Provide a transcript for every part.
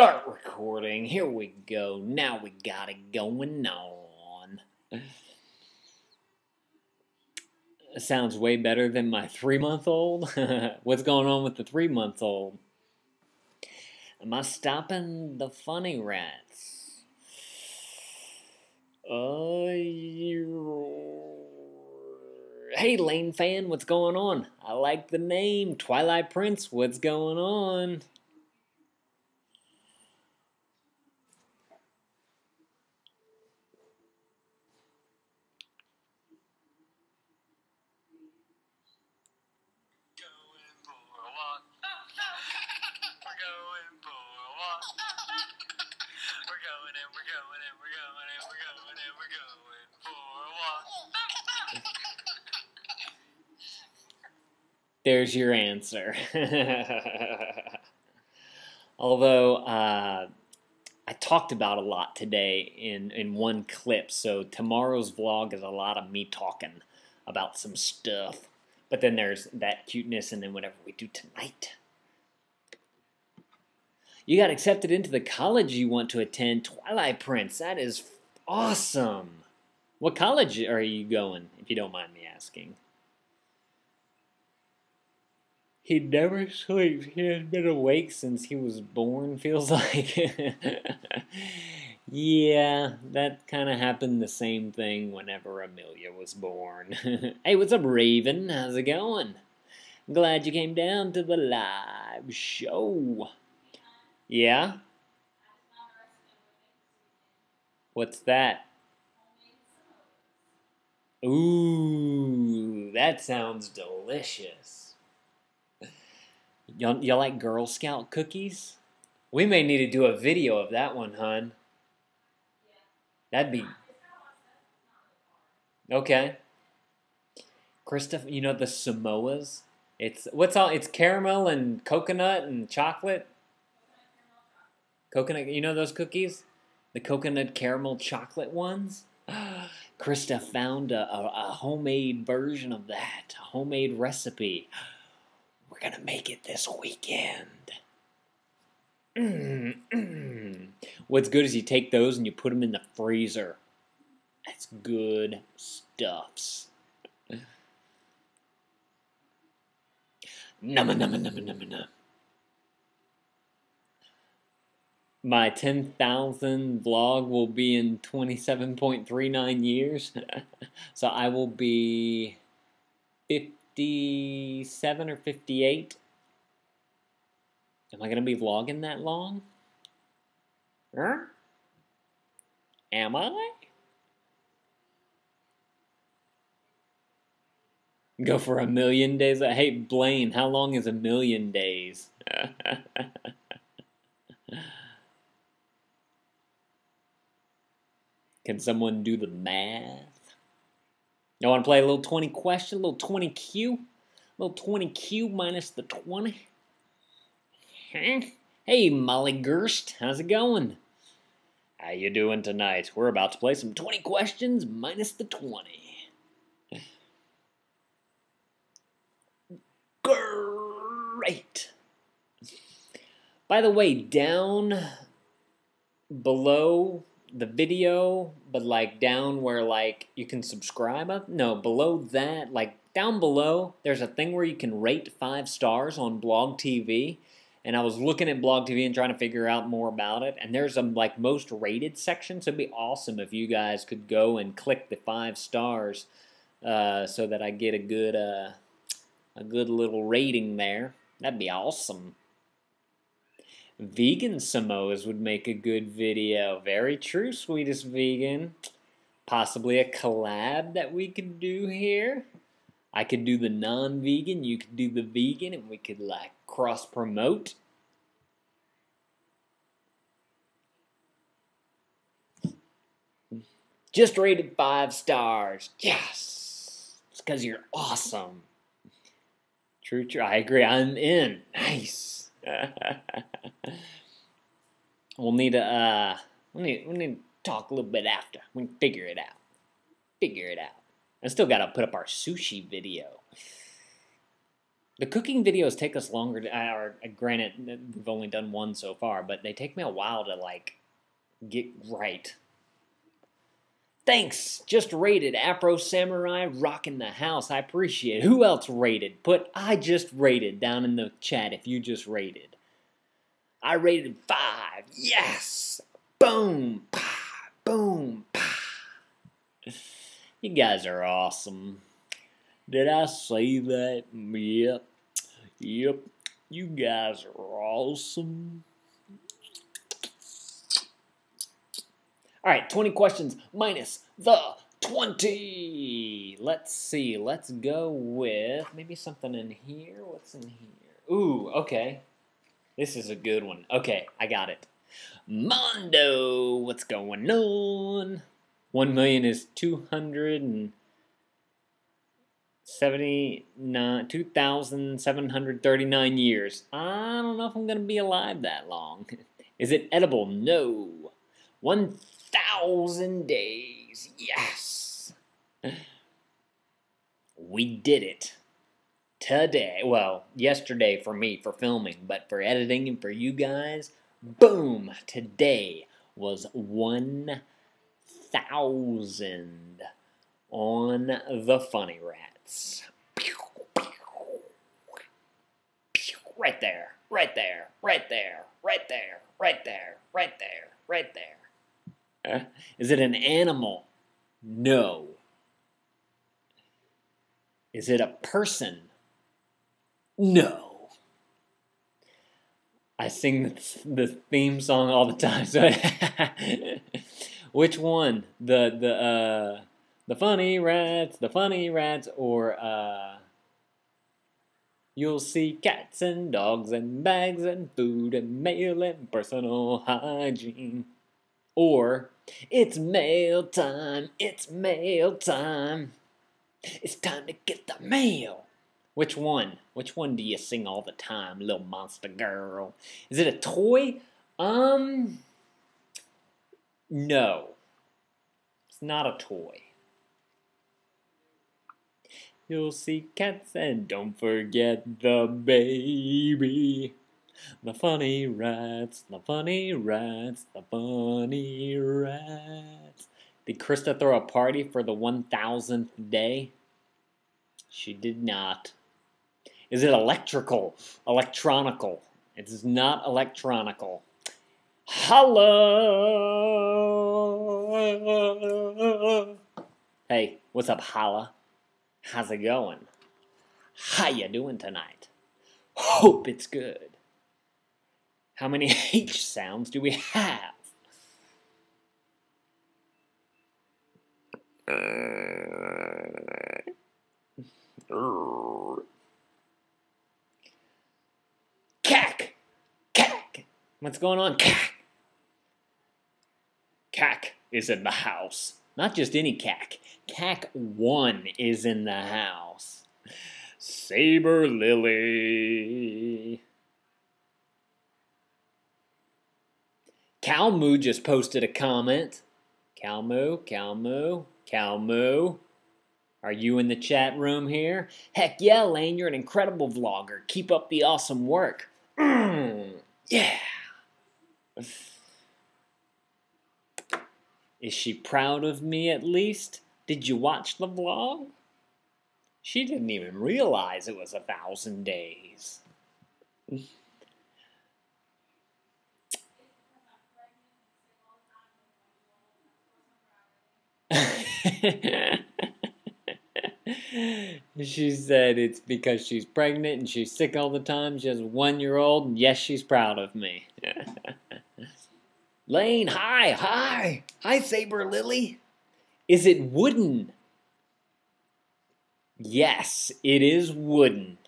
Start recording. Here we go. Now we got it going on. It sounds way better than my 3-month-old. What's going on with the 3-month-old? Am I stopping the funny rats? Hey, Lane fan, what's going on? I like the name. Twilight Prince, what's going on? There's your answer. Although I talked about a lot today in one clip, so tomorrow's vlog is a lot of me talking about some stuff. But then there's that cuteness, and then whatever we do tonight. You got accepted into the college you want to attend, Twilight Prince. That is awesome. What college are you going, if you don't mind me asking? He never sleeps. He has been awake since he was born, feels like. Yeah, that kind of happened the same thing whenever Amelia was born. Hey, what's up, Raven? How's it going? I'm glad you came down to the live show. Yeah? What's that? Ooh, that sounds delicious. Y'all like Girl Scout cookies? We may need to do a video of that one, hun. That'd be... Okay. Krista, you know the Samoas? It's... What's all... It's caramel and coconut and chocolate. Coconut... You know those cookies? The coconut caramel chocolate ones? Krista found a homemade version of that. A homemade recipe. We're gonna make it this weekend. What's good is you take those and you put them in the freezer. That's good stuffs. Numma numma numma numma num. My 10,000 vlog will be in 27.39 years. So I will be 57 or 58? Am I going to be vlogging that long? Huh? Am I? Go for a million days? Hey, Blaine, how long is a million days? Can someone do the math? You want to play a little 20 question, a little 20Q? A little 20Q minus the 20? Hey, Molly Gerst, how's it going? How you doing tonight? We're about to play some 20 questions minus the 20. Great! By the way, down below... the video, but like down where like you can subscribe up, no, below that, like down below there's a thing where you can rate 5 stars on Blog TV, and I was looking at Blog TV and trying to figure out more about it, and there's a like most rated section, so it'd be awesome if you guys could go and click the 5 stars so that I get a good little rating there. That'd be awesome. Vegan Samoas would make a good video. Very true, Sweetest Vegan. Possibly a collab that we could do here. I could do the non-vegan, you could do the vegan, and we could like cross-promote. Just rated 5 stars. Yes! It's because you're awesome. True, true. I agree. I'm in. Nice. We need to talk a little bit after. We can figure it out. I still gotta put up our sushi video. The cooking videos take us longer to, granted, we've only done one so far, but they take me a while to, like, get right. Thanks! Just rated. Afro Samurai rocking the house. I appreciate it. Who else rated? Put I just rated down in the chat if you just rated. I rated 5. Yes! Boom! Pah! Boom! Pah! You guys are awesome. Did I say that? Yep. Yep. You guys are awesome. All right, 20 questions minus the 20. Let's see. Let's go with maybe something in here. What's in here? Ooh, okay. This is a good one. Okay, I got it. Mondo, what's going on? 1 million is 2,739 years. I don't know if I'm gonna be alive that long. Is it edible? No. 1,000 days. Yes. We did it today. Well, yesterday for me for filming, but for editing and for you guys, boom! Today was 1,000 on TheFunnyrats. Right there. Right there. Right there. Right there. Right there. Right there. Right there. Is it an animal? No. Is it a person? No. I sing the theme song all the time. So which one? The Funnyrats, the Funnyrats, or you'll see cats and dogs and bags and food and mail and personal hygiene. Or, it's mail time, it's mail time, it's time to get the mail. Which one? Which one do you sing all the time, Little Monster Girl? Is it a toy? No. It's not a toy. You'll see cats and don't forget the baby. TheFunnyrats, TheFunnyrats, TheFunnyrats. Did Krista throw a party for the 1,000th day? She did not. Is it electrical? Electronical. It is not electronical. Holla! Hey, what's up, Holla? How's it going? How you doing tonight? Hope it's good. How many H sounds do we have? Cack! Cack! What's going on? Cack! Cack is in the house. Not just any cack. Cack 1 is in the house. Saber Lily. Cowmoo just posted a comment. Cowmoo, Cowmoo, Cowmoo. Are you in the chat room here? Heck yeah, Lane, you're an incredible vlogger. Keep up the awesome work. Yeah. Is she proud of me at least? Did you watch the vlog? She didn't even realize it was 1,000 days. She said it's because she's pregnant and she's sick all the time. She has a 1-year-old, and yes, she's proud of me. Lane, hi, hi. Hi, Saber Lily. Is it wooden? Yes, it is wooden.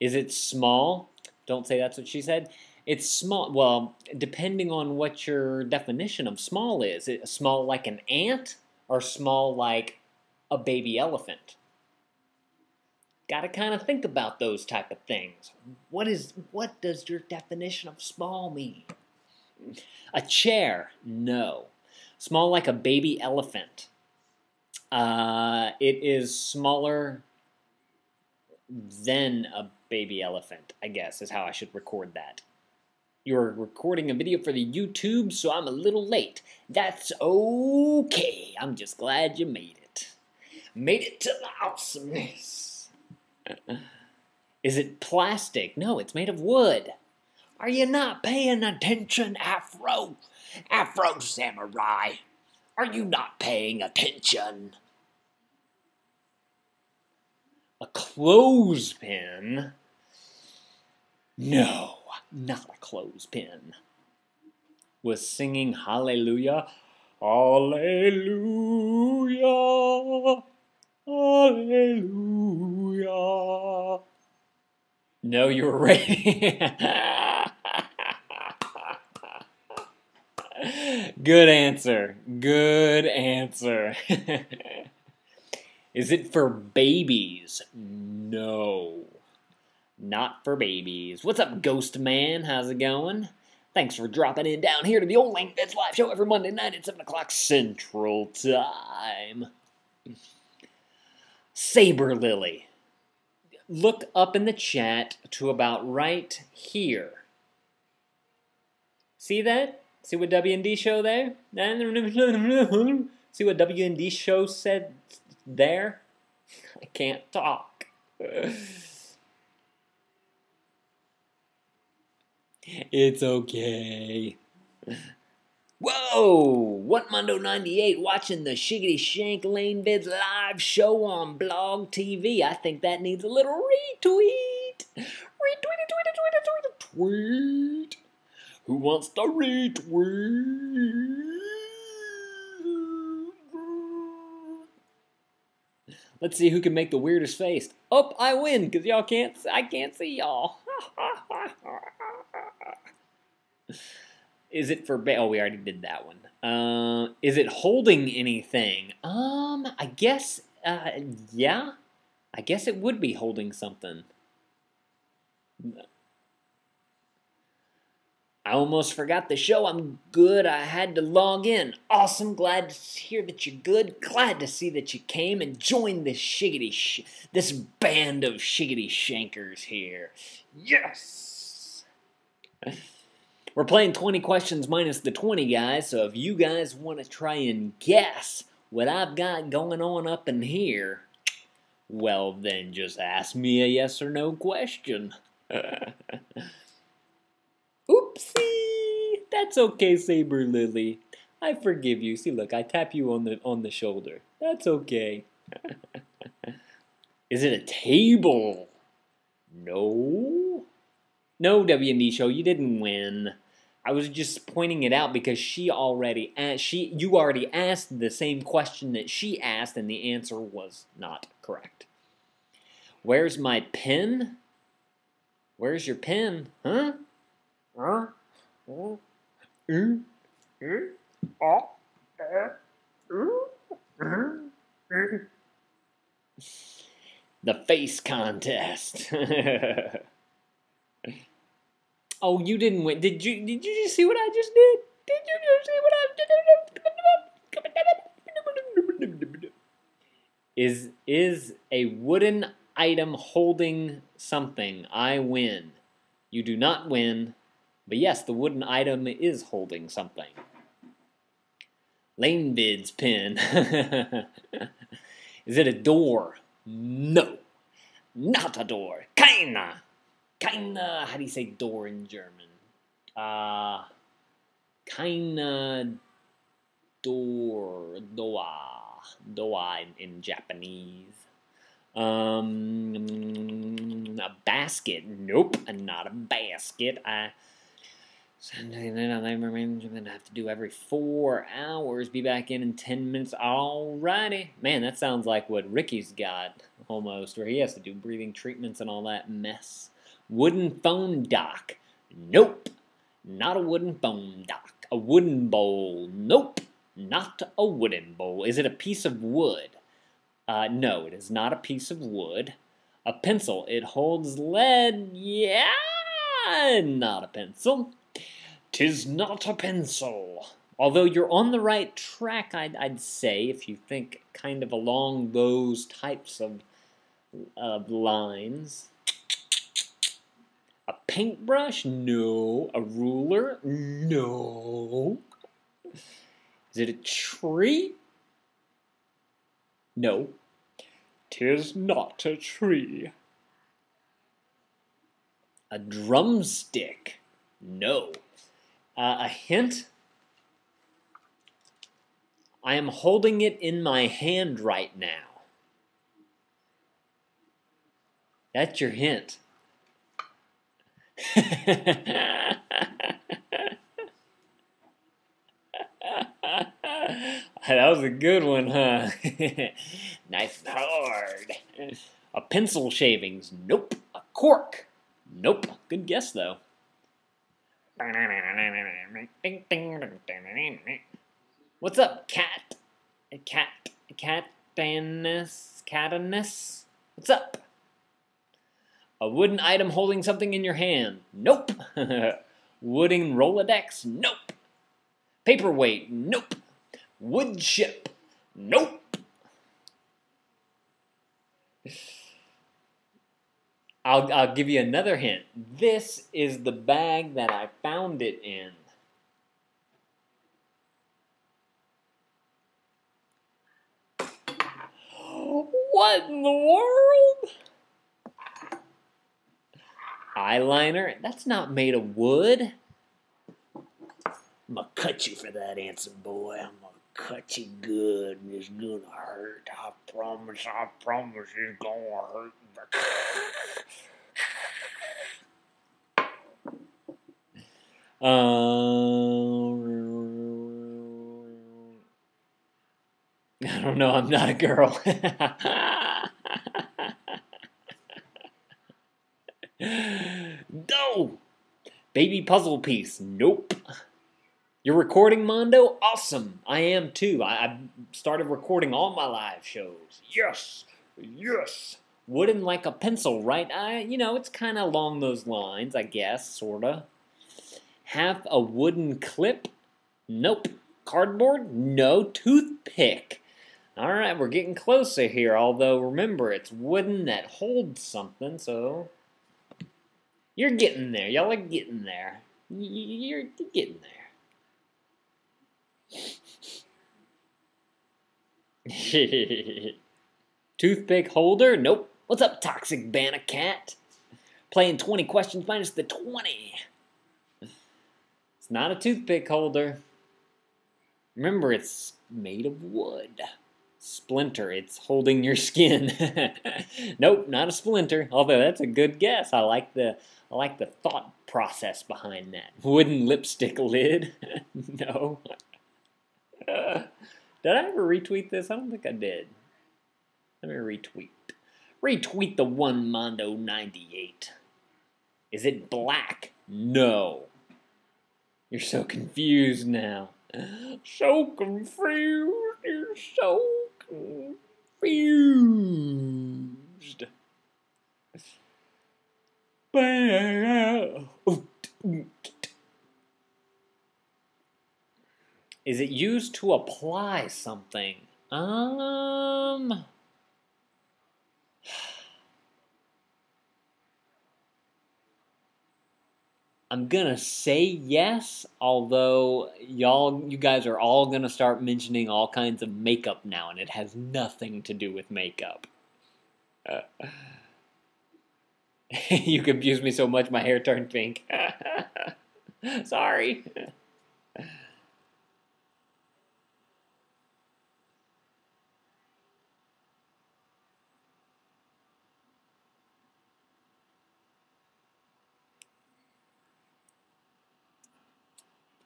Is it small? Don't say that's what she said. It's small, well, depending on what your definition of small is. Is it small like an ant or small like a baby elephant? Got to kind of think about those type of things. What does your definition of small mean? A chair? No. Small like a baby elephant. It is smaller than a baby elephant, I guess, is how I should record that. You're recording a video for the YouTube, so I'm a little late. That's okay. I'm just glad you made it. Made it to the awesomeness. Is it plastic? No, it's made of wood. Are you not paying attention, Afro? Afro Samurai, are you not paying attention? A clothespin? No, not a clothespin. Was singing Hallelujah. Hallelujah. Hallelujah. No, you were right. Good answer. Good answer. Is it for babies? No. Not for babies. What's up, Ghost Man? How's it going? Thanks for dropping in down here to the old LaneVids live show every Monday night at 7 o'clock Central Time. Saber Lily. Look up in the chat to about right here. See that? See what WND Show there? See what WND Show said there? I can't talk. It's okay. Whoa! What Mondo 98 watching the Shiggy Shank LaneVids live show on Blog TV. I think that needs a little retweet. Retweet. Who wants to retweet? Let's see who can make the weirdest face. Up, I win, because y'all can't. I can't see y'all. Is it for ba— oh, we already did that one. Is it holding anything? I guess, yeah. I guess it would be holding something. I almost forgot the show. I'm good. I had to log in. Awesome. Glad to hear that you're good. Glad to see that you came and joined this shiggity this band of shiggity shankers here. Yes! We're playing 20 questions minus the 20, guys, so if you guys want to try and guess what I've got going on up in here, well, then just ask me a yes or no question. Oopsie! That's okay, Saber Lily. I forgive you. See, look, I tap you on the shoulder. That's okay. Is it a table? No. No, WND Show, you didn't win. I was just pointing it out because she already asked, you already asked the same question that she asked, and the answer was not correct. Where's my pen? Where's your pen? Huh? Huh? The face contest. Oh, you didn't win. Did you just see what I just did? Did you just see what I did? Is a wooden item holding something? I win. You do not win. But yes, the wooden item is holding something. LaneVids pin. Is it a door? No. Not a door. Kinda. Kinda, how do you say door in German? Kinda door, doa in Japanese. A basket, nope, not a basket. I have to do every 4 hours, be back in 10 minutes, alrighty. Man, that sounds like what Ricky's got almost, where he has to do breathing treatments and all that mess. Wooden phone dock. Nope. Not a wooden phone dock. A wooden bowl. Nope. Not a wooden bowl. Is it a piece of wood? No, it is not a piece of wood. A pencil. It holds lead. Yeah. Not a pencil. 'Tis not a pencil. Although you're on the right track, I'd say, if you think kind of along those types of lines. A paintbrush? No. A ruler? No. Is it a tree? No. 'Tis not a tree. A drumstick? No. A hint? I am holding it in my hand right now. That's your hint. That was a good one, huh? Nice and hard. A pencil shavings? Nope. A cork? Nope. Good guess, though. What's up, cat? Catanus? What's up? A wooden item holding something in your hand? Nope. Wooden Rolodex? Nope. Paperweight? Nope. Wood chip? Nope. I'll give you another hint. This is the bag that I found it in. What in the world? Eyeliner? That's not made of wood. I'm gonna cut you for that answer, boy. I'm gonna cut you good, and it's gonna hurt. I promise it's gonna hurt. I don't know, I'm not a girl. No! Baby puzzle piece, nope. You're recording, Mondo? Awesome, I am too. I started recording all my live shows. Yes, yes. Wooden like a pencil, right? You know, it's kind of along those lines, I guess, sorta. Half a wooden clip? Nope. Cardboard? No. Toothpick. All right, we're getting closer here, although remember, it's wooden that holds something, so... You're getting there. Y'all are getting there. You're getting there. Toothpick holder? Nope. What's up, Toxic Banana Cat? Playing 20 questions minus the 20. It's not a toothpick holder. Remember, it's made of wood. Splinter, it's holding your skin. Nope, not a splinter. Although that's a good guess. I like the thought process behind that. Wooden lipstick lid. No. Did I ever retweet this? I don't think I did. Let me retweet. Retweet the one Mondo 98. Is it black? No. You're so confused now. So confused. You're so confused. Is it used to apply something? I'm gonna say yes, although you guys are all gonna start mentioning all kinds of makeup now, and it has nothing to do with makeup. You confused me so much, my hair turned pink. Sorry.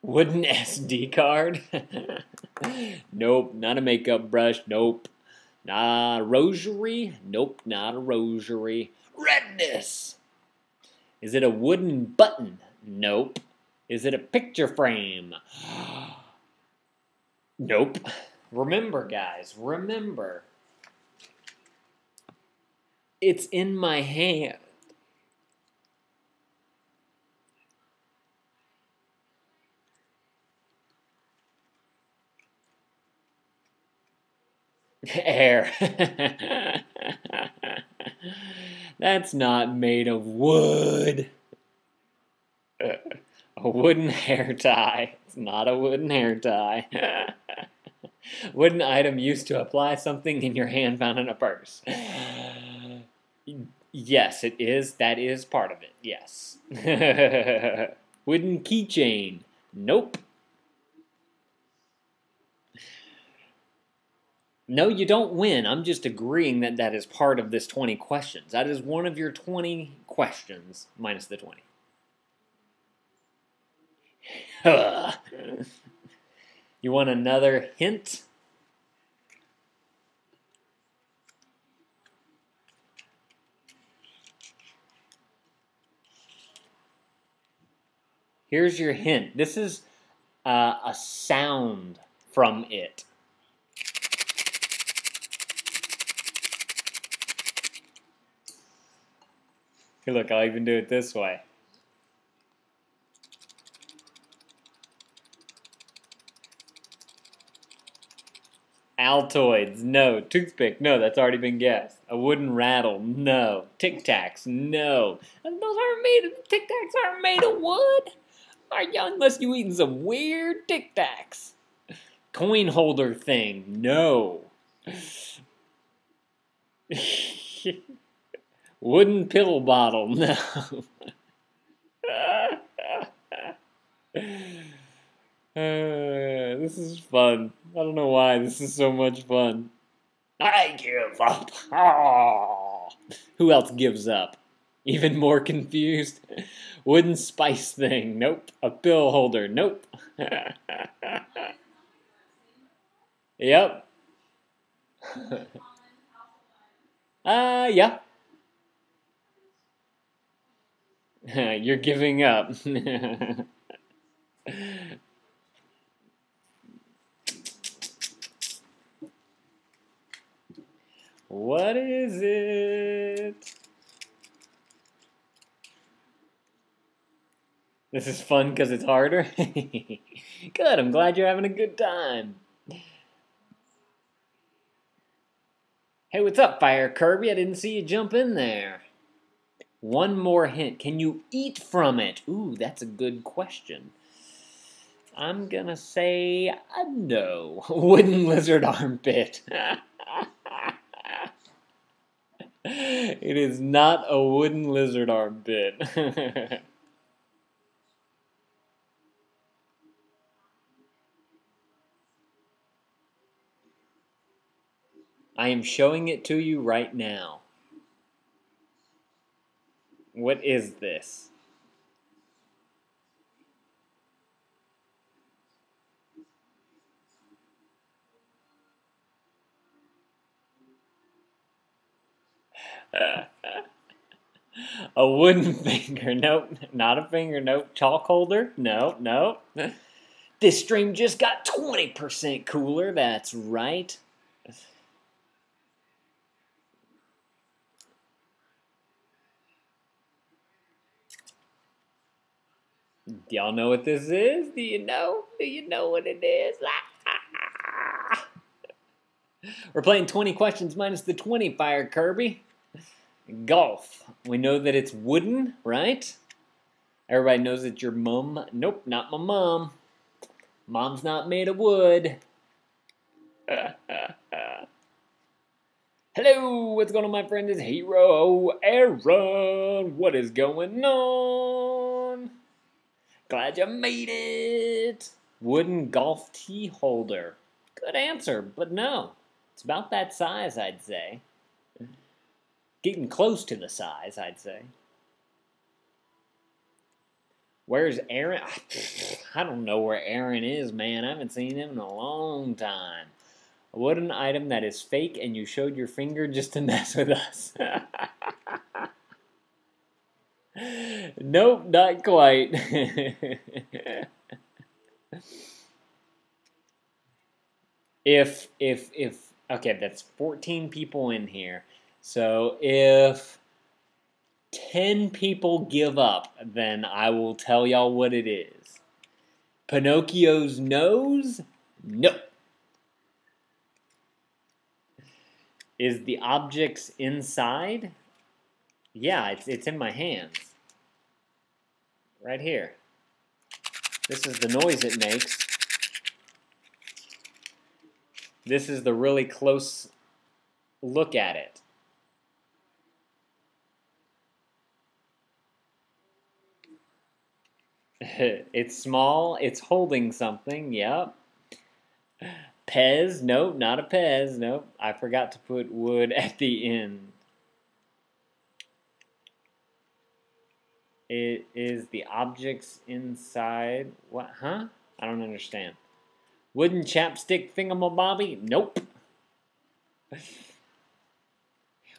Wooden SD card? Nope, not a makeup brush. Nope. Not a rosary? Nope, not a rosary. Redness! Is it a wooden button? Nope. Is it a picture frame? Nope. Remember, guys, remember. It's in my hand. Air. That's not made of wood. A wooden hair tie. It's not a wooden hair tie. Wooden item used to apply something in your hand found in a purse. Yes, it is. That is part of it. Yes. Wooden keychain. Nope. No, you don't win. I'm just agreeing that that is part of this 20 questions. That is one of your 20 questions, minus the 20. You want another hint? Here's your hint. This is a sound from it. Hey, look, I'll even do it this way. Altoids, no. Toothpick, no, that's already been guessed. A wooden rattle, no. Tic Tacs, no. Tic Tacs aren't made of wood. Are you, unless you eating some weird Tic Tacs. Coin holder thing, no. Wooden pill bottle, no. This is fun. I don't know why this is so much fun. I give up. Oh. Who else gives up? Even more confused. Wooden spice thing, nope. A pill holder, nope. Yep. Yeah. You're giving up. What is it? This is fun because it's harder. Good, I'm glad you're having a good time. Hey, what's up, Fire Kirby? I didn't see you jump in there. One more hint. Can you eat from it? Ooh, that's a good question. I'm gonna say no. Wooden lizard armpit. It is not a wooden lizard armpit. I am showing it to you right now. What is this? A wooden finger. Nope. Not a finger. Nope. Chalk holder. Nope. Nope. This stream just got 20% cooler. That's right. Do y'all know what this is? Do you know? Do you know what it is? We're playing 20 questions minus the 20, Fire Kirby. Golf. We know that it's wooden, right? Everybody knows it's your mom. Nope, not my mom. Mom's not made of wood. Hello, what's going on, my friend? It's Hero Aaron. What is going on? Glad you made it. Wooden golf tee holder. Good answer, but no. It's about that size, I'd say. Getting close to the size, I'd say. Where's Aaron? I don't know where Aaron is, man. I haven't seen him in a long time. A wooden item that is fake and you showed your finger just to mess with us. Nope, not quite. if okay, that's 14 people in here. So if 10 people give up, then I will tell y'all what it is. Pinocchio's nose? Nope. Is the objects inside? Yeah, it's in my hands. Right here. This is the noise it makes. This is the really close look at it. It's small, it's holding something, yep. Pez, nope, not a Pez, nope. I forgot to put wood at the end. It is the objects inside, what, huh? I don't understand. Wooden chapstick thingamabobby? Nope.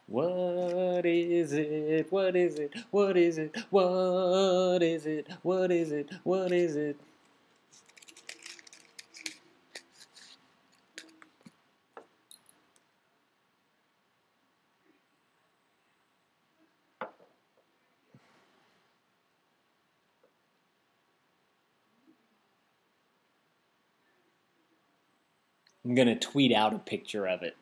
What is it? What is it? What is it? What is it? What is it? What is it? I'm going to tweet out a picture of it.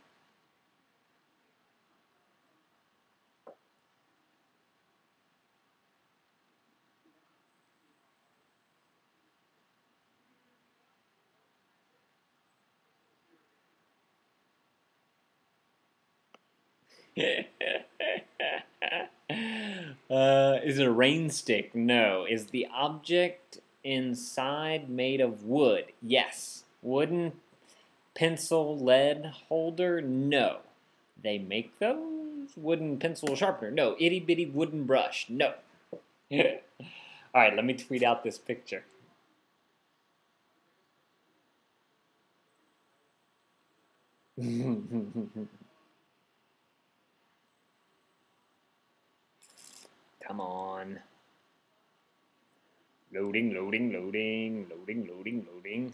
Is it a rain stick? No. Is the object inside made of wood? Yes. Wooden pencil lead holder? No. They make those? Wooden pencil sharpener? No. Itty bitty wooden brush? No. Alright, let me tweet out this picture. Come on. Loading, loading, loading, loading, loading, loading.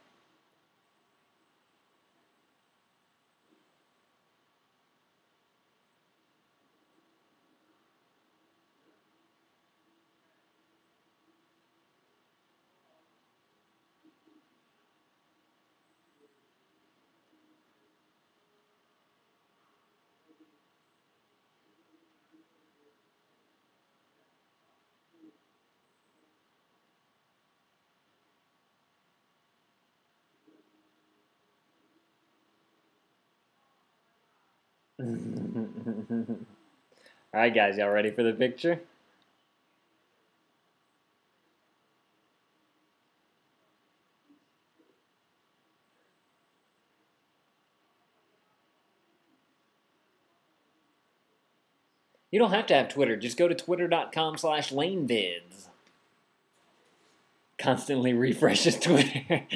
Alright guys, y'all ready for the picture? You don't have to have Twitter, just go to twitter.com/LaneVids. Constantly refreshes Twitter.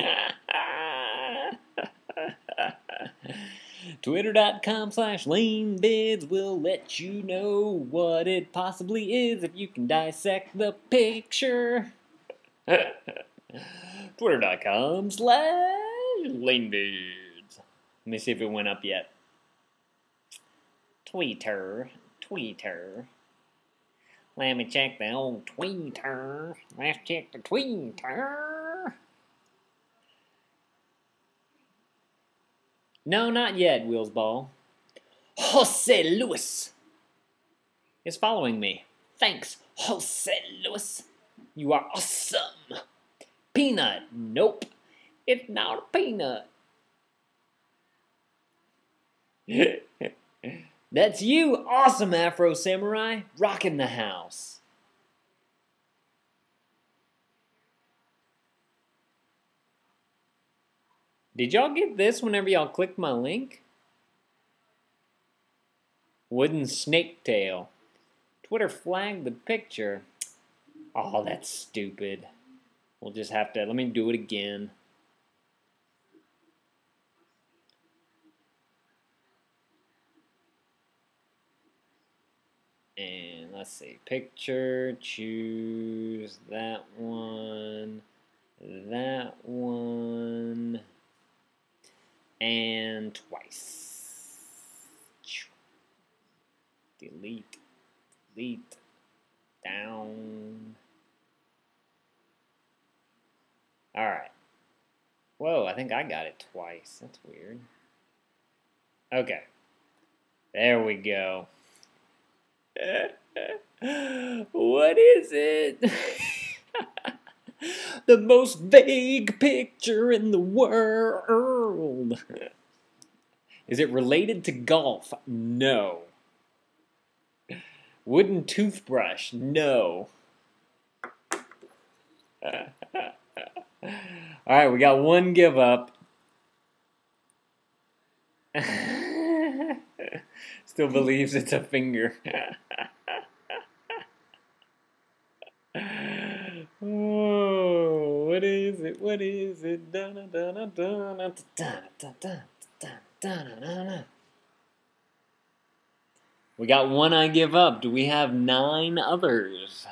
Twitter.com/LaneVids will let you know what it possibly is if you can dissect the picture. Twitter.com/LaneVids. Let me see if it went up yet. Twitter. Twitter. Let me check the old Twitter. Let's check the Twitter. No, not yet, Wheels Ball. Jose Lewis is following me. Thanks, Jose Lewis. You are awesome. Peanut. Nope. It's not a peanut. That's you. Awesome, Afro Samurai. Rocking the house. Did y'all get this whenever y'all clicked my link? Wooden snake tail. Twitter flagged the picture. Oh, that's stupid. We'll just have to, let me do it again. And let's see, picture, choose that one, that one. And twice. Delete. Delete. Down. Alright. Whoa, I think I got it twice. That's weird. Okay. There we go. What is it? The most vague picture in the world. Is it related to golf? No. Wooden toothbrush? No. Alright, we got one give up. Still believes it's a finger. Oh, what is it? What is it? We got one I give up. Do we have 9 others?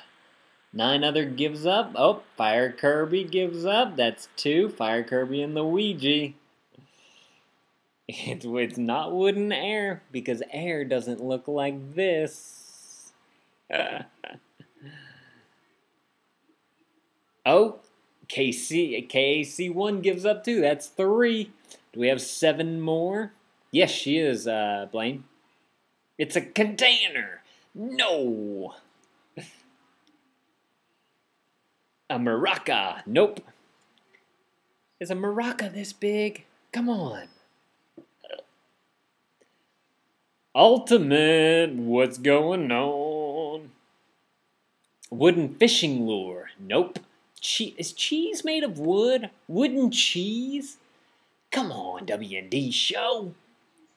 9 other gives up. Oh, Fire Kirby gives up. That's 2. Fire Kirby and Luigi. It's not wooden air because air doesn't look like this. Oh, KC1 gives up too. That's 3. Do we have 7 more? Yes, she is, Blaine. It's a container. No. A maraca. Nope. Is a maraca this big? Come on. Ultimate. What's going on? Wooden fishing lure. Nope. Is cheese made of wood? Wooden cheese? Come on, WND Show.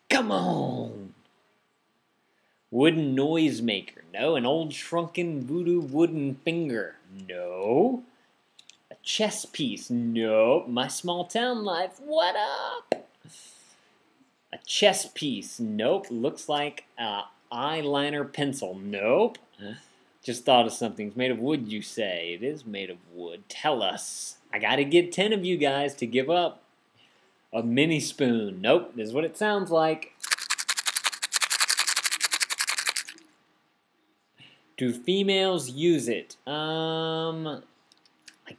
Come on. Wooden noisemaker. No. An old shrunken voodoo wooden finger. No. A chess piece. No. My Small Town Life. What up? A chess piece. Nope. Looks like an eyeliner pencil. Nope. Just thought of something. It's made of wood, you say. It is made of wood. Tell us. I gotta get 10 of you guys to give up. A mini spoon. Nope. This is what it sounds like. Do females use it? I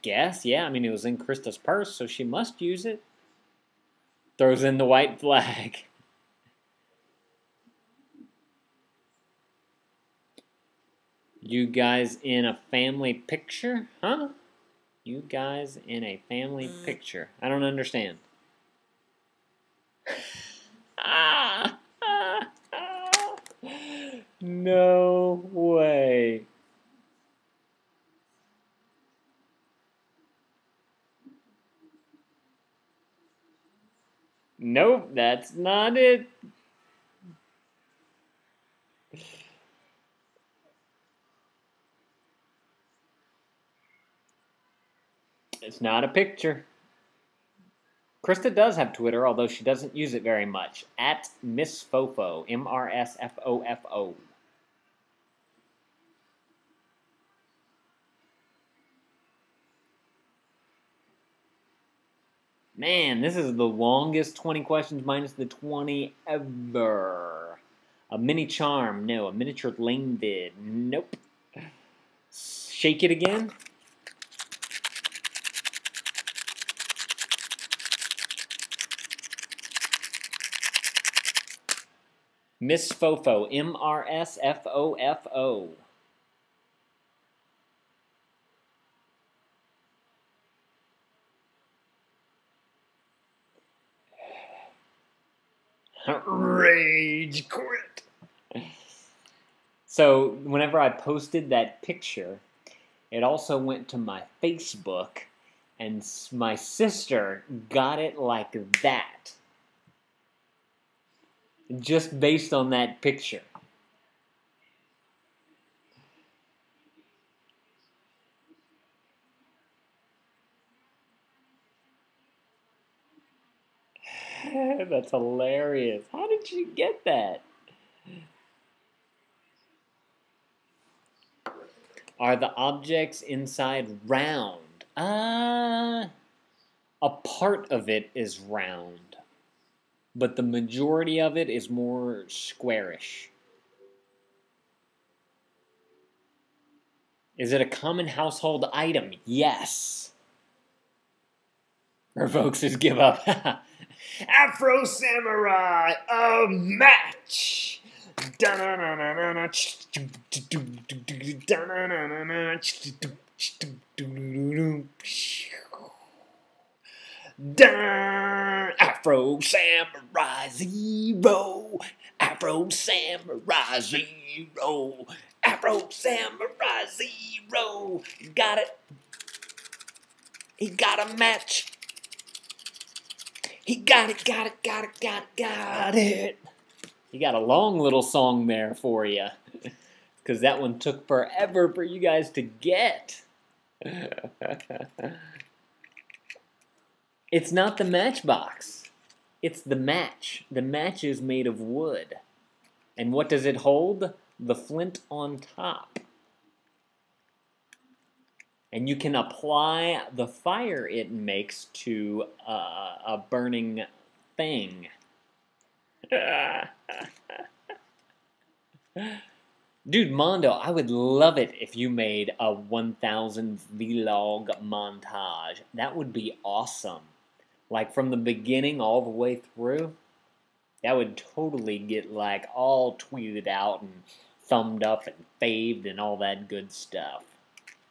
guess, yeah. I mean, it was in Krista's purse, so she must use it. Throws in the white flag. You guys in a family picture? Huh? You guys in a family picture. I don't understand. No way. Nope, that's not it. It's not a picture. Krista does have Twitter, although she doesn't use it very much. At Miss Fofo, MRSFOFO. Man, this is the longest 20 questions minus the 20 ever. A mini charm, no. A miniature LaneVid, nope. Shake it again. Miss Fofo, MRSFOFO. Rage quit. So whenever I posted that picture, it also went to my Facebook, and my sister got it like that. Just based on that picture. That's hilarious. How did you get that? Are the objects inside round? A part of it is round. But the majority of it is more squarish. Is it a common household item? Yes. or folks just give up. Afro Samurai, a match! Afro Samurai Zero, Afro Samurai Zero, Afro Samurai Zero. He got it. He got a match. He got it, got it, got it, got it, got it. He got a long little song there for you, because that one took forever for you guys to get. It's not the matchbox. It's the match. The match is made of wood. And what does it hold? The flint on top. And you can apply the fire it makes to a burning thing. Dude, Mondo, I would love it if you made a 1000 vlog montage. That would be awesome. Like from the beginning all the way through, that would totally get like all tweeted out and thumbed up and faved and all that good stuff.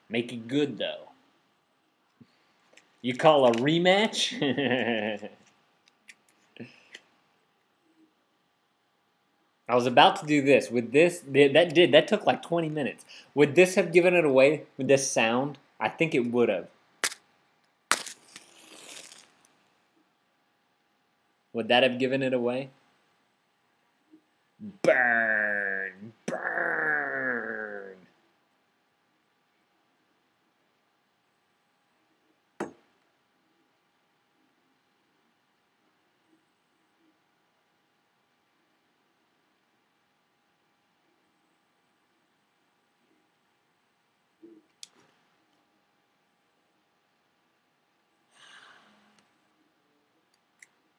Make it good though. You call a rematch? I was about to do this. Would this, that took like 20 minutes. Would this have given it away with this sound? I think it would have. Would that have given it away? Burn, burn.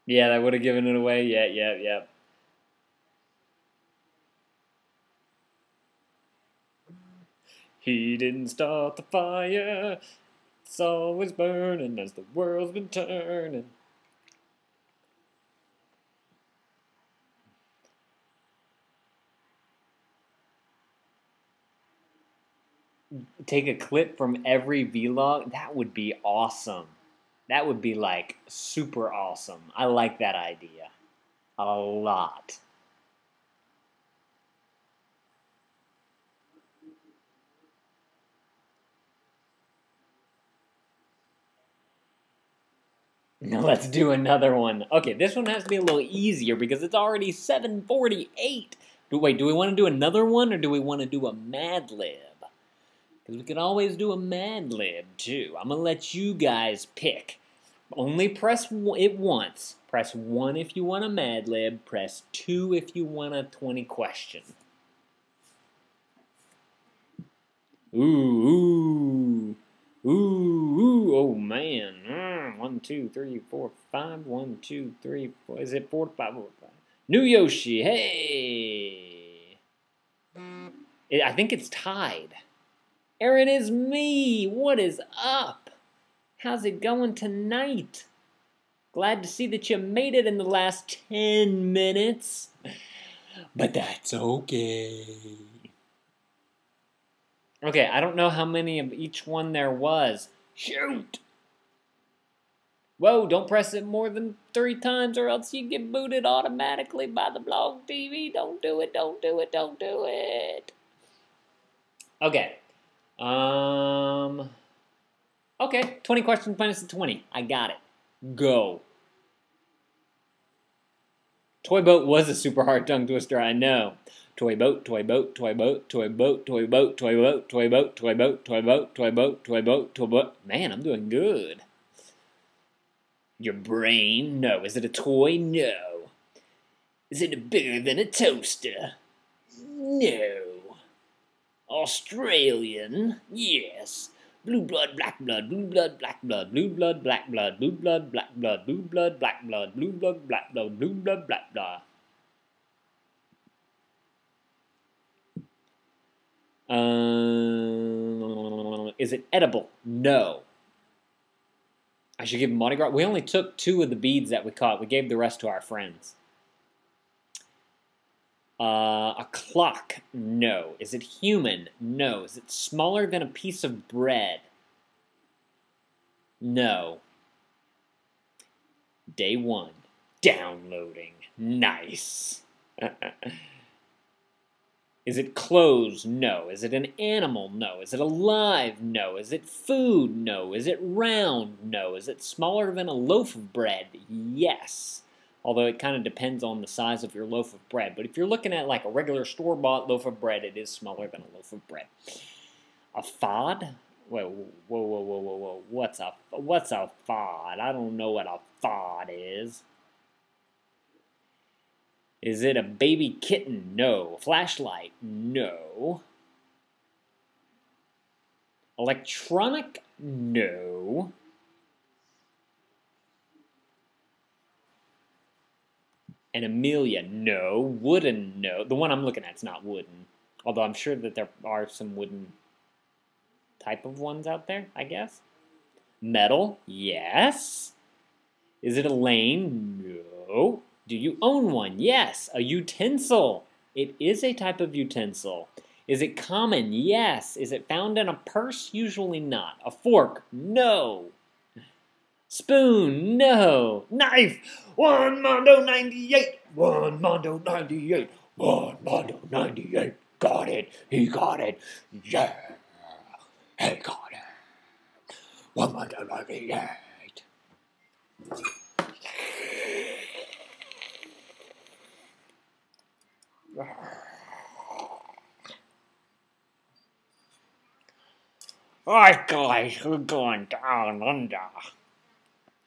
Yeah, that would have given it away. Yeah. He didn't start the fire. It's always burning as the world's been turning. Take a clip from every vlog. That would be awesome. That would be, like, super awesome. I like that idea a lot. Now let's do another one. Okay, this one has to be a little easier because it's already 7:48. Wait, do we want to do another one or do we want to do a Mad Lib? Because we can always do a Mad Lib, too. I'm going to let you guys pick. Only press it once. Press 1 if you want a Mad Lib. Press 2 if you want a 20 question. Ooh, ooh, ooh, ooh, oh, man. 1, 2, 3, 4, 5. 1, 2, 3, 4. Is it 4, 5, 4, 5? New Yoshi, hey! I think it's tied. Aaron is me. What is up? How's it going tonight? Glad to see that you made it in the last 10 minutes. But that's okay. Okay, I don't know how many of each one there was. Shoot! Whoa, don't press it more than 3 times or else you get booted automatically by the Blog TV. Don't do it, don't do it, don't do it. Okay. Okay, 20 questions minus the 20. I got it. Go. Toy Boat was a super hard tongue twister, I know. Toy Boat, Toy Boat, Toy Boat, Toy Boat, Toy Boat, Toy Boat, Toy Boat, Toy Boat, Toy Boat, Toy Boat, Toy Boat, Toy Boat. Man, I'm doing good. Your brain? No. Is it a toy? No. Is it bigger than a toaster? No. Australian, yes. Blue blood, black blood, blue blood, black blood, blue blood, black blood, blue blood, black blood, blue blood, black blood, blue blood, black blood, blue blood, black blood. Is it edible? No. I should give him Mardi Gras. We only took 2 of the beads that we caught. We gave the rest to our friends. A clock? No. Is it human? No. Is it smaller than a piece of bread? No. Day 1. Downloading. Nice. Is it clothes? No. Is it an animal? No. Is it alive? No. Is it food? No. Is it round? No. Is it smaller than a loaf of bread? Yes. Although it kind of depends on the size of your loaf of bread. But if you're looking at like a regular store-bought loaf of bread, it is smaller than a loaf of bread. A fod? Whoa, whoa, whoa, whoa, whoa, whoa. What's a fod? I don't know what a fod is. Is it a baby kitten? No. Flashlight? No. Electronic? No. And Amelia? No. Wooden? No. The one I'm looking at is not wooden. Although I'm sure that there are some wooden type of ones out there, I guess. Metal? Yes. Is it a lane? No. Do you own one? Yes. A utensil. It is a type of utensil. Is it common? Yes. Is it found in a purse? Usually not. A fork? No. Spoon? No. Knife? One Mondo 98. One Mondo 98. One Mondo 98. Got it. He got it. Yeah. He got it. One Mondo 98. Alright guys, we're going down under.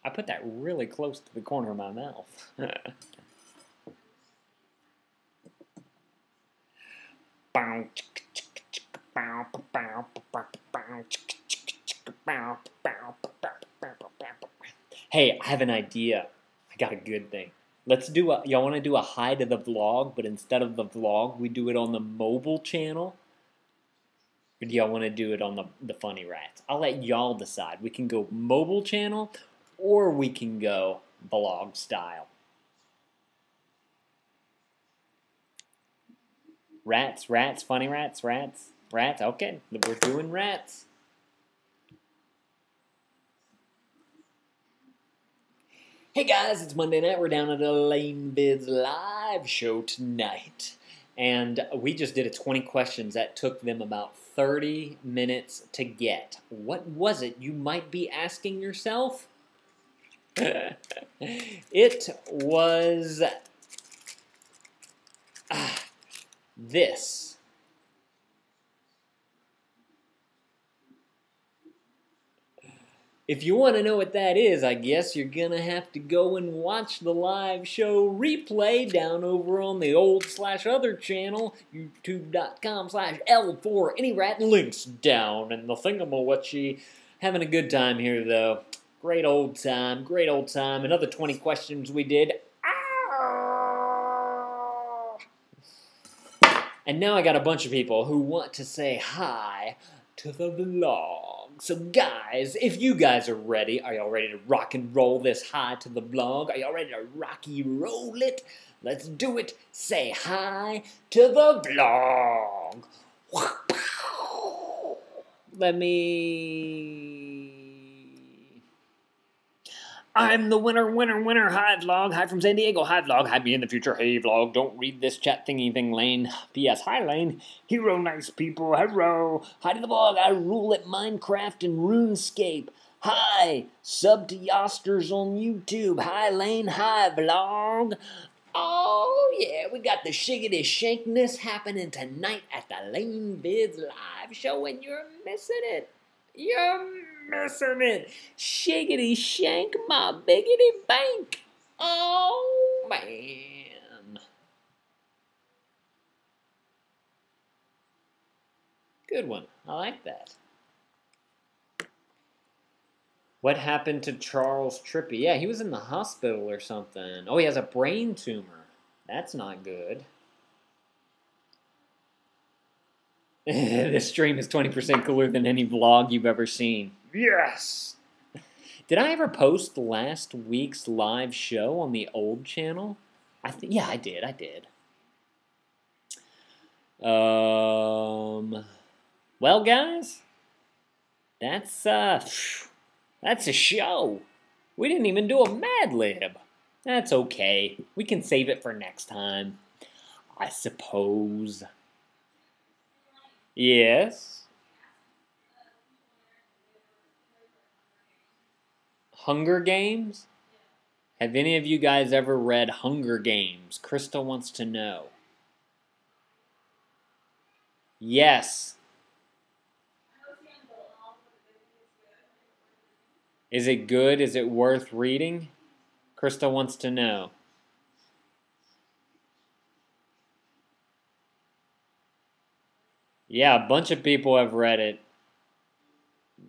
I put that really close to the corner of my mouth. Hey, I have an idea. I got a good thing. Let's do a, y'all want to do a hi to the vlog, but instead of the vlog, we do it on the mobile channel? Or do y'all want to do it on the Funny Rats? I'll let y'all decide. We can go mobile channel, or we can go vlog style. Rats, rats, Funny Rats, rats, rats. Okay, we're doing rats. Hey guys, it's Monday night. We're down at a LaneVids live show tonight. And we just did a 20 questions that took them about 30 minutes to get. What was it you might be asking yourself? It was this. If you want to know what that is, I guess you're going to have to go and watch the live show replay down over on the old/other channel, youtube.com/L4AnyRat. Links down in the thingamawatchie. Having a good time here, though. Great old time, great old time. Another 20 questions we did. And now I got a bunch of people who want to say hi to the vlog. So guys, if you guys are ready, are y'all ready to rock and roll this hi to the vlog? Are y'all ready to rocky roll it? Let's do it. Say hi to the vlog. Let me... I'm the winner, winner, winner. Hi vlog. Hi from San Diego. Hi vlog. Hi me in the future. Hey vlog. Don't read this chat thingy thing, Lane. P.S. Hi Lane. Hero, nice people, hello. Hi to the vlog, I rule at Minecraft and RuneScape. Hi, sub to Yosters on YouTube. Hi, Lane, hi, vlog. Oh, yeah, we got the Shiggy Shankness happening tonight at the LaneVids live show, and you're missing it. You're missing it. Shiggy Shank, my biggity bank. Oh, man. Good one. I like that. What happened to Charles Trippy? Yeah, he was in the hospital or something. Oh, he has a brain tumor. That's not good. This stream is 20% cooler than any vlog you've ever seen. Yes! Did I ever post last week's live show on the old channel? Yeah, I did. Well, guys, that's a show. We didn't even do a Mad Lib. That's okay. We can save it for next time, I suppose. Yes. Hunger Games? Have any of you guys ever read Hunger Games? Krista wants to know. Yes. Is it good? Is it worth reading? Krista wants to know. Yeah, a bunch of people have read it.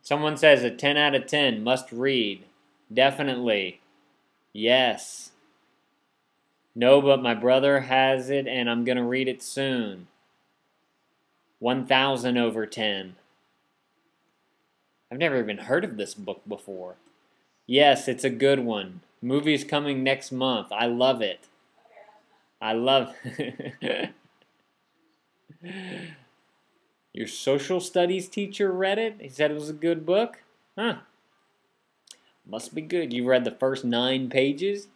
Someone says a 10 out of 10, must read. Definitely. Yes. No, but my brother has it and I'm going to read it soon. 1,000 over 10. I've never even heard of this book before. Yes, it's a good one. Movie's coming next month. I love it. I love it. Your social studies teacher read it? He said it was a good book? Huh. Must be good. You read the first 9 pages?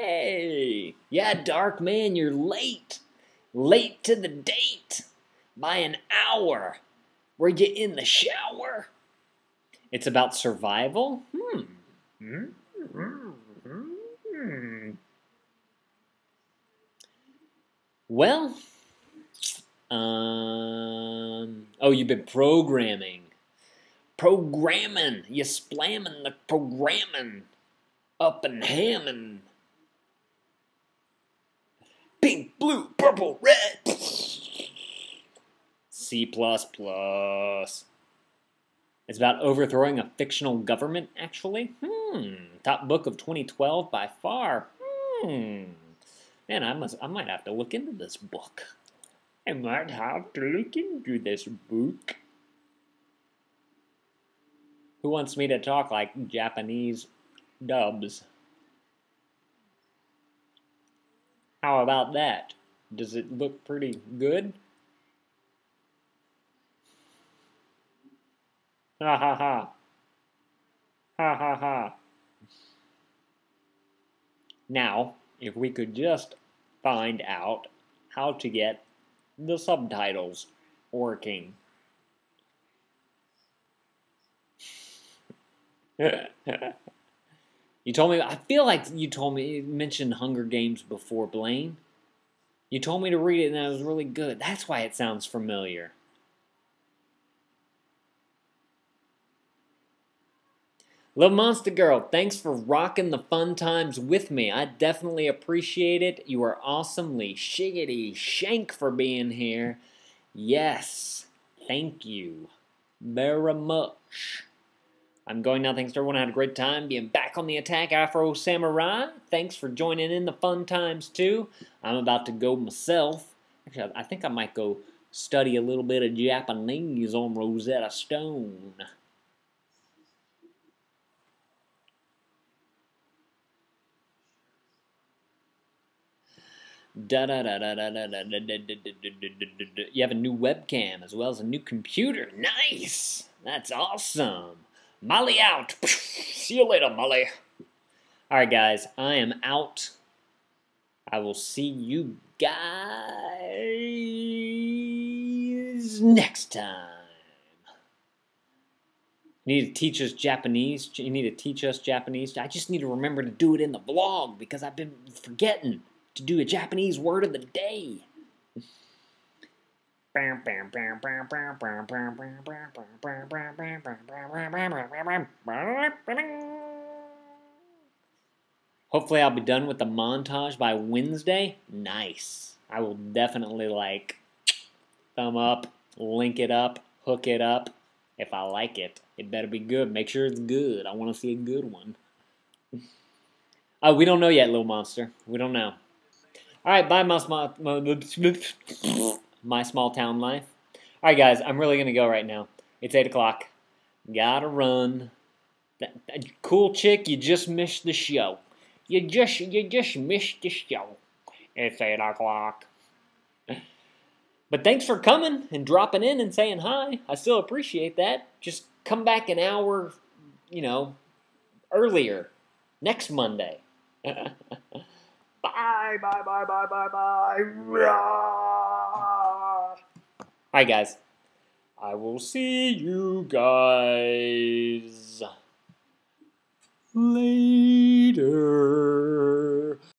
Yay! Yeah, Dark Man, you're late. Late to the date. By an hour. Were you in the shower? It's about survival? Well, oh, you've been programming. Programming. You slamming the programming. Up and hamming. Pink, blue, purple, red. C++. It's about overthrowing a fictional government, actually. Top book of 2012 by far. Man, I might have to look into this book. Who wants me to talk like Japanese dubs? How about that? Does it look pretty good? Ha ha ha. Ha ha ha. Now, if we could just find out how to get the subtitles working. You told me, I feel like you told me, you mentioned Hunger Games before, Blaine. You told me to read it and that was really good. That's why it sounds familiar. Little Monster Girl, thanks for rocking the fun times with me. I definitely appreciate it. You are awesomely Shiggy Shank for being here. Yes, thank you very much. I'm going now. Thanks to everyone. I had a great time being back on the attack. Afro Samurai, thanks for joining in the fun times too. I'm about to go myself. Actually, I think I might go study a little bit of Japanese on Rosetta Stone. You have a new webcam as well as a new computer. Nice! That's awesome. Molly out. See you later, Molly. Alright, guys. I am out. I will see you guys next time. You need to teach us Japanese. You need to teach us Japanese. I just need to remember to do it in the vlog because I've been forgetting to do a Japanese word of the day. Hopefully I'll be done with the montage by Wednesday. Nice. I will definitely like thumb up, link it up, hook it up. If I like it, it better be good. Make sure it's good. I want to see a good one. Oh, we don't know yet, Little Monster. We don't know. Alright, bye, my small town life. Alright, guys, I'm really going to go right now. It's 8 o'clock. Gotta run. Cool chick, you just missed the show. You just missed the show. It's 8 o'clock. But thanks for coming and dropping in and saying hi. I still appreciate that. Just come back an hour, you know, earlier next Monday. Bye, bye, bye, bye, bye, bye. Hi, guys. I will see you guys later.